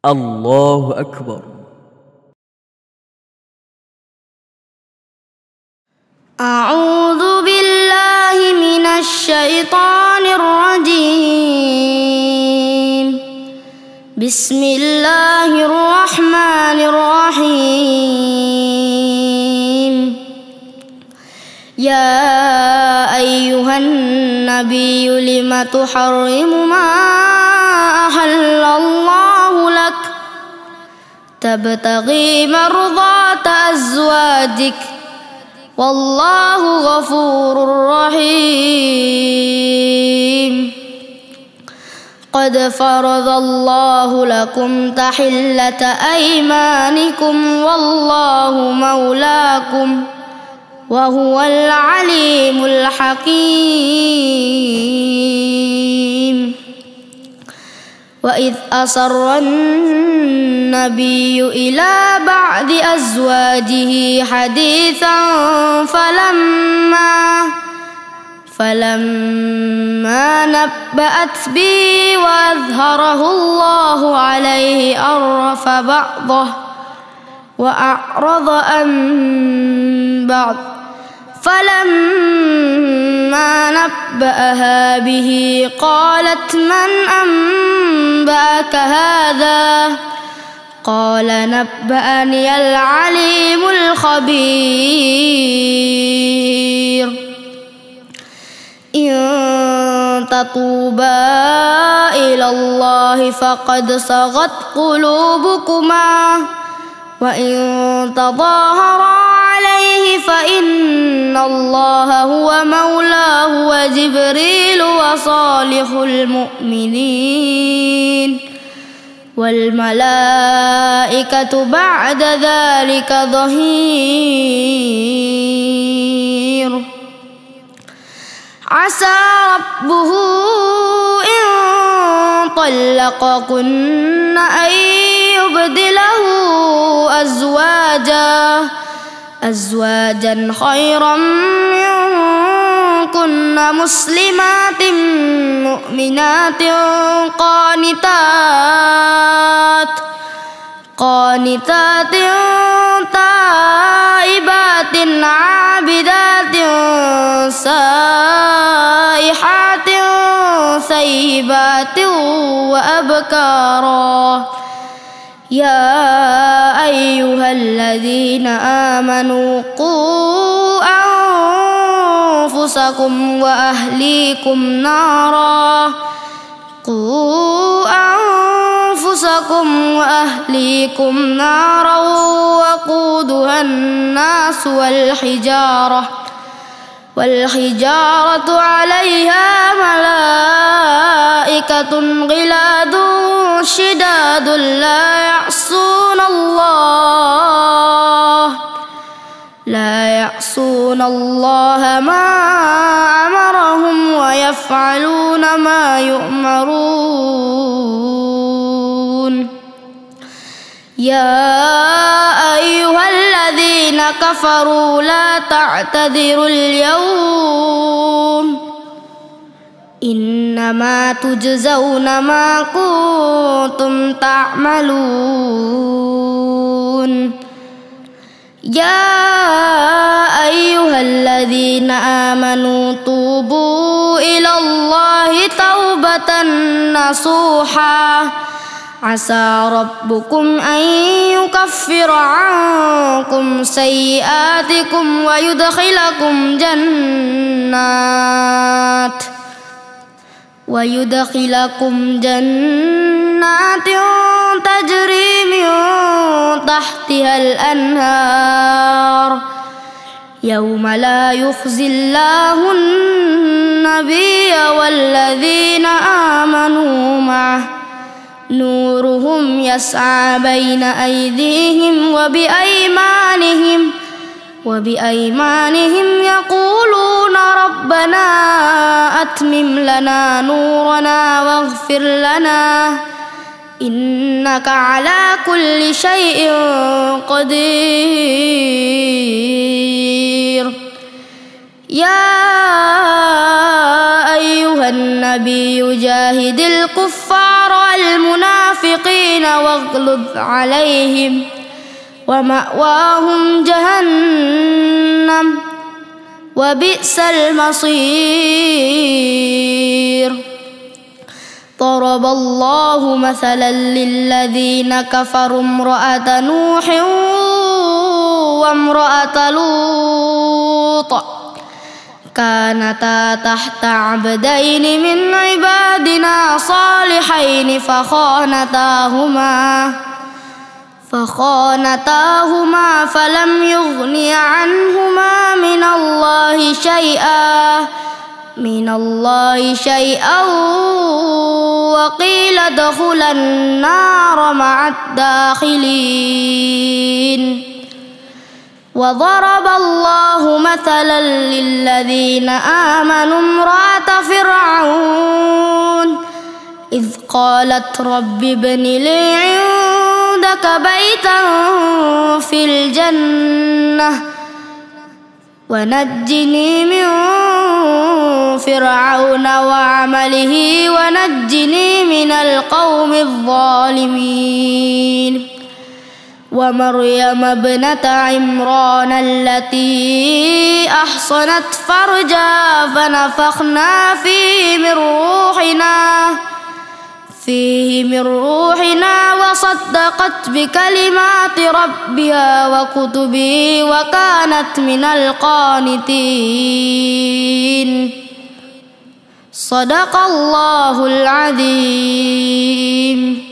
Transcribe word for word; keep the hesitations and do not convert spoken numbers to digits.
Allahu Akbar. A'udzu billahi minasy syaithanir rajim. Bismillahirrahmanirrahim. Ya ayyuhan nabiyyu lima tuharrimu ma ahallallahu lak tabtaghi mardata azwajik. Wallahu ghafurur rahim. Qad faradallahu lakum tahillata aymanikum wallahu maulakum wa huwal alimul hakim. Wa idh asarran nabiyyu ila ba'di azwajihi hadithan falamma falamma nabba'at bi wa azharahu Allahu alayhi arrafa ba'dahu wa a'rada an ba'd فلما نبأها به قالت من أنبأك هذا قال نبأني العليم الخبير إن تتوبا إلى الله فقد صغت قلوبكما وإن تظاهرا عليه فإن الله هو مولاه وجبريل وصالح المؤمنين والملائكة بعد ذلك ظهير عسى ربه إن طلقكن أن يبدله أزواجا أزواجا خيرا منكن مسلمات مؤمنات قانتات قانتات تائبات عابدات سائحات ثيبات وأبكارا. يا أيها الذين آمنوا قوا أنفسكم وأهليكم نارا قوا أنفسكم وأهليكم نارا وقودها الناس والحجارة والحجارة عليها ملائكة غلاد شداد لا يعصون الله لا يعصون الله ما أمرهم ويفعلون ما يؤمرون. يا أيها الذين كفروا لا تعتذروا اليوم إنما تجزون ما كنتم تعملون. يا أيها الذين آمنوا توبوا إلى الله توبة نصوحا عسى ربكم أن يكفر عنكم سيئاتكم ويدخلكم جنات ويدخلكم جنات تجري من تحتها الأنهار يوم لا يخزي الله النبي والذين آمنوا معه نورهم يسعى بين أيديهم وبأيمانهم وبأيمانهم يقولون ربنا أتمم لنا نورنا واغفر لنا إنك على كل شيء قدير. يا أيها النبي جاهد الكفار والمنافقين واغلظ عليهم ومأواهم جهنم وبئس المصير. ضرب الله مثلا للذين كفروا امرأة نوح وامرأة لوط كانتا تحت عبدين من عبادنا صالحين فخانتاهما فخانتاهما فلم يغني عنهما من الله شيئا من الله شيئا وقيل ادخلا النار مع الداخلين. وضرب الله مثلا للذين آمنوا امرأة فرعون إذ قالت رب ابن لي عندك بيتا في الجنة ونجني من فرعون وعمله ونجني من القوم الظالمين. ومريم ابنة عمران التي أحصنت فرجها فنفخنا فيه من روحنا فيه من روحنا وصدقت بكلمات ربها وكتبه وكانت من القانتين. صدق الله العظيم.